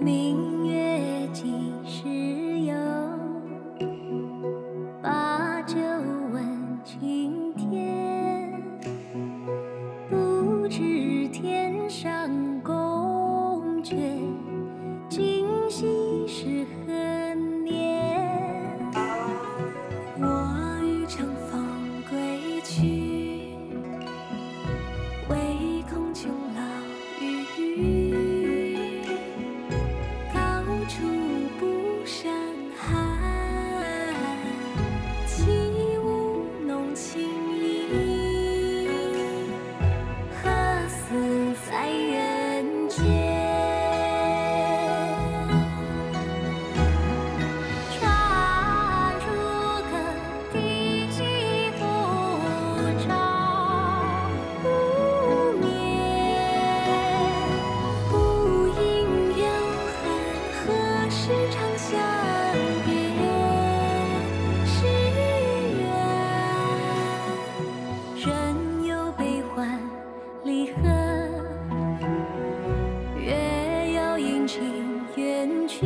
明月几时有？把酒问青天。不知天上宫阙，今夕是何年？我欲乘风归去，唯恐琼楼玉宇。 婵娟。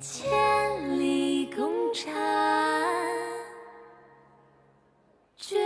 千里共婵娟。